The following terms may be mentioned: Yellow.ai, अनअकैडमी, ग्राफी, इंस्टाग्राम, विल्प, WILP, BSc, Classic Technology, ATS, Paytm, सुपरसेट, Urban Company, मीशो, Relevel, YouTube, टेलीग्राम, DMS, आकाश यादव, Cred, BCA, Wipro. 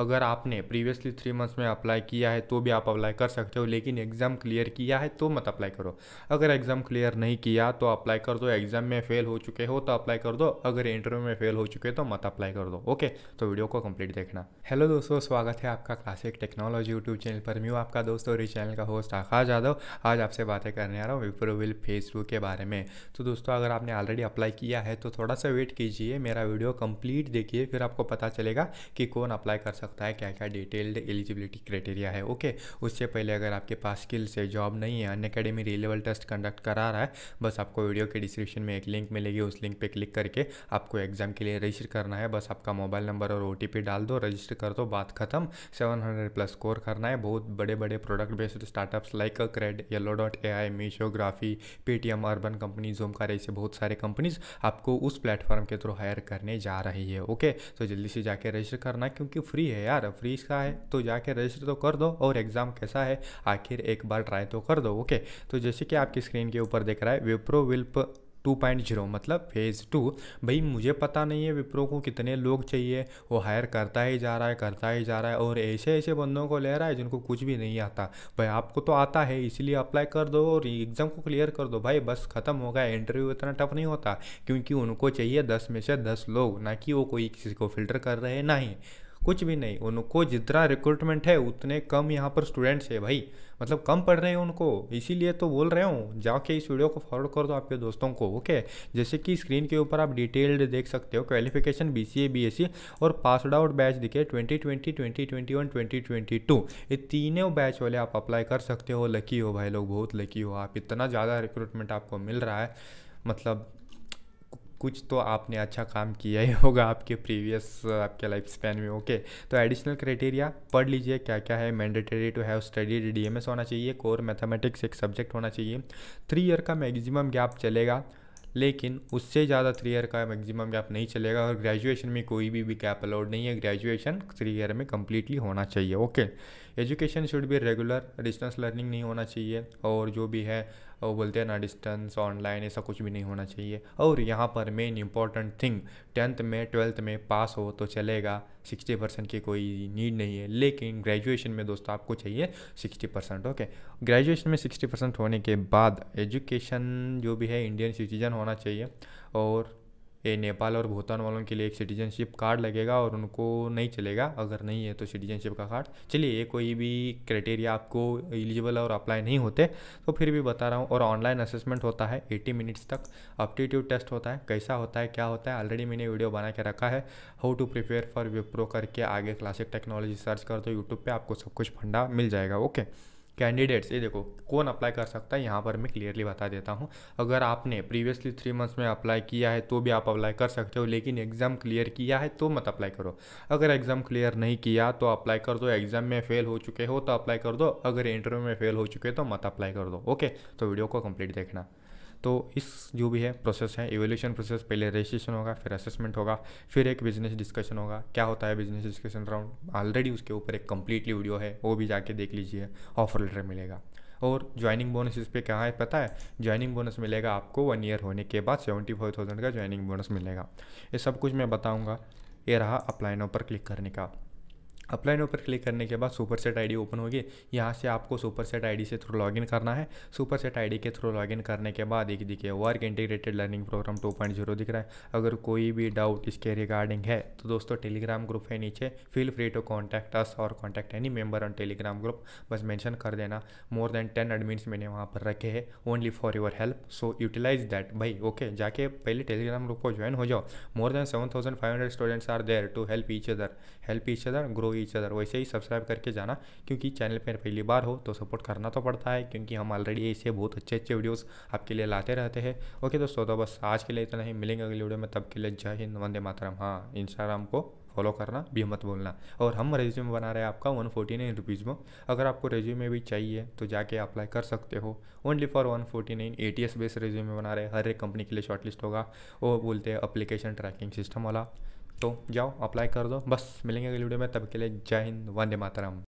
अगर आपने previously 3 months में अप्लाई किया है तो भी आप अप्लाई कर सकते हो, लेकिन एग्ज़ाम क्लियर किया है तो मत अप्लाई करो। अगर एग्ज़ाम क्लियर नहीं किया तो अप्लाई कर दो, एग्ज़ाम में फेल हो चुके हो तो अप्लाई कर दो, अगर इंटरव्यू में फेल हो चुके तो मत अप्लाई कर दो। ओके, तो वीडियो को कंप्लीट देखना। हेलो दोस्तों, स्वागत है आपका क्लासिक टेक्नोलॉजी यूट्यूब चैनल पर। मैं हूं आपका दोस्त और इस चैनल का होस्ट आकाश यादव। आज आपसे बातें करने आ रहा हूँ विप्रो विल्प फेज 2 के बारे में। तो दोस्तों, अगर आपने ऑलरेडी अप्लाई किया है तो थोड़ा सा वेट कीजिए, मेरा वीडियो कंप्लीट देखिए, फिर आपको पता चलेगा कि कौन अप्लाई कर सकता है, क्या क्या डिटेल्ड एलिजिबिलिटी क्राइटेरिया है। ओके, उससे पहले अगर आपके पास स्किल्स है, जॉब नहीं है, अनअकैडमी रिलेवल टेस्ट कंडक्ट करा रहा है, बस आपको वीडियो के डिस्क्रिप्शन में एक लिंक मिलेगी, उस लिंक पर क्लिक करके आपको एग्जाम के लिए रजिस्टर करना है। बस आपका मोबाइल नंबर और OTP डाल दो, रजिस्टर कर दो, बात खत्म। 700+ स्कोर करना है। बहुत बड़े बड़े product based startups like CRED, Yellow.ai, मीशो, ग्राफी, Paytm, Urban Company, Zoomcar, ऐसे बहुत सारे कंपनीज आपको उस प्लेटफॉर्म के थ्रू हायर करने जा रही है। ओके, तो जल्दी से जाके रजिस्टर करना, क्योंकि फ्री है यार, फ्री का है तो जाके रजिस्टर तो कर दो, और एग्ज़ाम कैसा है आखिर एक बार ट्राई तो कर दो। ओके, तो जैसे कि आपकी स्क्रीन के ऊपर देख रहा है विप्रो विल्प 2.0 मतलब फेज़ 2। भाई मुझे पता नहीं है विप्रो को कितने लोग चाहिए, वो हायर करता ही जा रहा है और ऐसे ऐसे बंदों को ले रहा है जिनको कुछ भी नहीं आता। भाई आपको तो आता है, इसलिए अप्लाई कर दो और एग्ज़ाम को क्लियर कर दो, भाई बस ख़त्म हो गया। इंटरव्यू इतना टफ नहीं होता, क्योंकि उनको चाहिए 10 में से 10 लोग, ना कि वो कोई किसी को फिल्टर कर रहे हैं, ना ही कुछ भी नहीं। उनको जितना रिक्रूटमेंट है उतने कम यहाँ पर स्टूडेंट्स है, भाई मतलब कम पढ़ रहे हैं उनको, इसीलिए तो बोल रहे हूँ जाके इस वीडियो को फॉरवर्ड कर दो आपके दोस्तों को। ओके, जैसे कि स्क्रीन के ऊपर आप डिटेल्ड देख सकते हो। क्वालिफिकेशन BCA, BSc और पासड आउट बैच दिखे 2020, 2021, 2022, ये तीनों बैच वाले आप अप्लाई कर सकते हो। लकी हो भाई लोग, बहुत लकी हो आप, इतना ज़्यादा रिक्रूटमेंट आपको मिल रहा है, मतलब कुछ तो आपने अच्छा काम किया ही होगा आपके प्रीवियस आपके लाइफ स्पैन में। ओके, तो एडिशनल क्राइटेरिया पढ़ लीजिए क्या क्या है। Mandatory to have studied DMS होना चाहिए, कोर मैथमेटिक्स एक सब्जेक्ट होना चाहिए, 3 ईयर का मैक्सिमम गैप चलेगा, लेकिन उससे ज़्यादा 3 ईयर का मैक्सिमम गैप नहीं चलेगा, और ग्रेजुएशन में कोई भी गैप अलाउड नहीं है, ग्रेजुएशन 3 ईयर में कम्प्लीटली होना चाहिए। Okay, education should be regular, distance learning नहीं होना चाहिए, और जो भी है वो बोलते हैं ना डिस्टेंस ऑनलाइन, ऐसा कुछ भी नहीं होना चाहिए। और यहाँ पर मेन इंपॉर्टेंट थिंग, 10th में 12th में पास हो तो चलेगा, 60% की कोई नीड नहीं है, लेकिन ग्रेजुएशन में दोस्तों आपको चाहिए 60%। ओके, ग्रेजुएशन में 60% होने के बाद एजुकेशन जो भी है इंडियन सिटीजन होना चाहिए, और ये नेपाल और भूटान वालों के लिए एक सिटीजनशिप कार्ड लगेगा और उनको नहीं चलेगा अगर नहीं है तो सिटीजनशिप का कार्ड। चलिए, ये कोई भी क्राइटेरिया आपको एलिजिबल और अप्लाई नहीं होते तो फिर भी बता रहा हूँ। और ऑनलाइन असेसमेंट होता है 80 मिनट्स तक, एप्टीट्यूड टेस्ट होता है, कैसा होता है क्या होता है ऑलरेडी मैंने वीडियो बना के रखा है, how to prepare for Wipro करके आगे क्लासिक टेक्नोलॉजी सर्च कर दो यूट्यूब पर, आपको सब कुछ फंडा मिल जाएगा। ओके, कैंडिडेट्स, ये देखो कौन अप्लाई कर सकता है यहाँ पर मैं क्लियरली बता देता हूँ। अगर आपने प्रीवियसली 3 मंथ्स में अप्लाई किया है तो भी आप अप्लाई कर सकते हो, लेकिन एग्ज़ाम क्लियर किया है तो मत अप्लाई करो। अगर एग्ज़ाम क्लियर नहीं किया तो अप्लाई कर दो, एग्ज़ाम में फेल हो चुके हो तो अप्लाई कर दो, अगर इंटरव्यू में फेल हो चुके तो मत अप्लाई कर दो। ओके, तो वीडियो को कंप्लीट देखना। तो इस जो भी है प्रोसेस है, इवोल्यूशन प्रोसेस, पहले रजिस्ट्रेशन होगा, फिर असेसमेंट होगा, फिर एक बिजनेस डिस्कशन होगा। क्या होता है बिजनेस डिस्कशन राउंड, ऑलरेडी उसके ऊपर एक कंप्लीटली वीडियो है, वो भी जाके देख लीजिए, ऑफर लेटर मिलेगा। और ज्वाइनिंग बोनस इस पर क्या है पता है, ज्वाइनिंग बोनस मिलेगा आपको 1 ईयर होने के बाद 75,000 का ज्वाइनिंग बोनस मिलेगा। ये सब कुछ मैं बताऊँगा। ये रहा अप्लाई नाउ पर क्लिक करने का, अप्लाई नाउ पर क्लिक करने के बाद सुपरसेट ID ओपन होगी। यहाँ से आपको सुपरसेट ID से थ्रू लॉगिन करना है। सुपरसेट ID के थ्रू लॉगिन करने के बाद एक दिखे वर्क इंटीग्रेटेड लर्निंग प्रोग्राम 2.0 दिख रहा है। अगर कोई भी डाउट इसके रिगार्डिंग है तो दोस्तों टेलीग्राम ग्रुप है नीचे, feel free to contact us और contact any member on टेलीग्राम group, बस मेंशन कर देना। more than 10 एडमिन्स मैंने वहाँ पर रखे हैं only for your help, so utilise that भाई। ओके, जाके पहले टेलीग्राम ग्रुप को ज्वाइन हो जाओ। more than 7,500 students are there to help each other grow each other. वैसे ही सब्सक्राइब करके जाना, क्योंकि चैनल पर पहली बार हो तो सपोर्ट करना तो पड़ता है, क्योंकि हम ऑलरेडी ऐसे बहुत अच्छे अच्छे वीडियोस आपके लिए लाते रहते हैं। ओके दोस्तों, तो बस आज के लिए इतना ही, मिलेंगे अगली वीडियो में, तब के लिए जय हिंद, वंदे मातरम। हाँ, इंस्टाग्राम को फॉलो करना भी मत भूलना, और हम रेज्यूमे बना रहे हैं आपका 149 रुपीज़ में। अगर आपको रेज्यूमे भी चाहिए तो जाके अप्लाई कर सकते हो only for 149। ATS based resume बना रहे, हर एक कंपनी के लिए शॉर्ट लिस्ट होगा, वो बोलते हैं अप्लीकेशन ट्रैकिंग सिस्टम वाला। तो जाओ अप्लाई कर दो, बस मिलेंगे अगली वीडियो में, तब के लिए जय हिंद, वंदे मातरम।